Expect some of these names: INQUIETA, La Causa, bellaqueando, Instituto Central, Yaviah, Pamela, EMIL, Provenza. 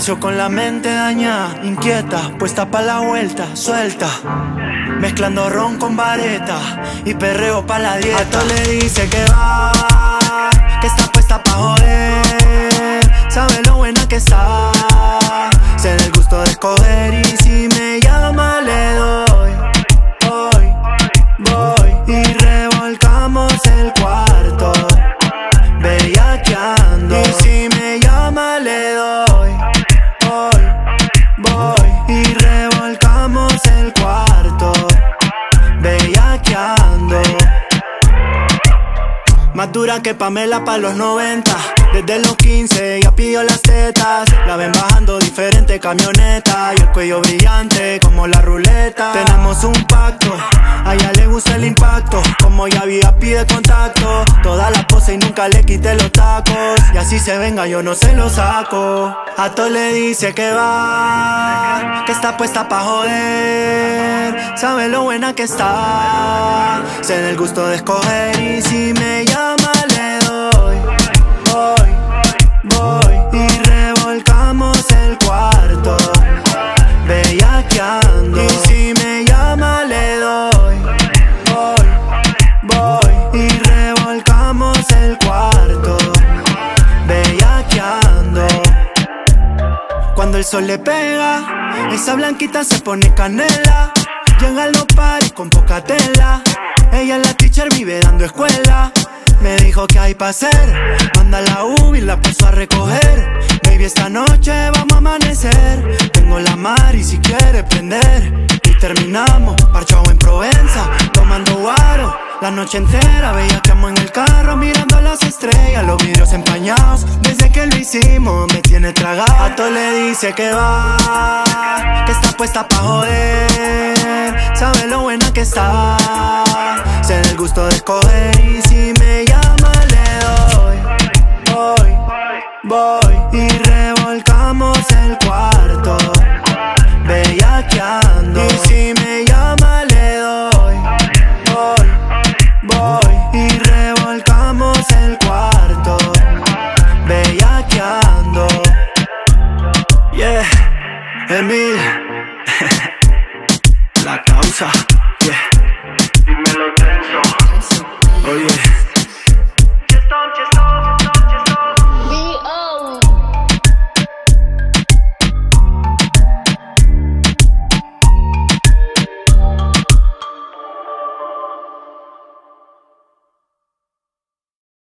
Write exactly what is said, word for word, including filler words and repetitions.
Nació con la mente dañada, inquieta, puesta pa' la vuelta, suelta. Mezclando ron con vareta y perreo pa' la dieta. A todo le dice que va, que está puesta pa' joder. Sabe lo buena que está, se da el gusto de escoger. Y si me llama le doy, voy, voy. Y revolcamos el cuarto, bellaqueando. Y si me llama le doy, más dura que Pamela pa' los noventa. Desde los quince ya pidió las tetas. La ven bajando diferente camioneta y el cuello brillante como la ruleta. Tenemos un pacto, a ella le gusta el impacto. Como Yaviah pide contacto, toda la pose y nunca le quité los tacos. Y así se venga yo no se lo saco. A todo le dice que va, que está puesta pa' joder. Sabe lo buena que está, se da el gusto de escoger. Y si me llama el cuarto, bellaqueando. Y si me llama le doy, voy, voy. Y revolcamos el cuarto, bellaqueando. Cuando el sol le pega, esa blanquita se pone canela. Llegan los paris con poca tela. Ella es la teacher, vive dando escuela. Me dijo que hay pa' hacer, manda la U y la puso a recoger. Baby, esta noche vamos a amanecer. Tengo la mar y si quieres prender. Y terminamos parchao en Provenza, tomando guaro la noche entera. Bellaqueamos en el carro mirando las estrellas, los vidrios empañados. Desde que lo hicimos me tiene tragado. A todo le dice que va, que está puesta pa' joder. Sabe lo buena que está, se da el gusto de escoger. Y si me llama le doy, voy, voy. Y revolcamos el cuarto, bellaqueando. Y si me llama le doy, voy, voy. Y revolcamos el cuarto, bellaqueando. Yeah, Emil, LaCausa.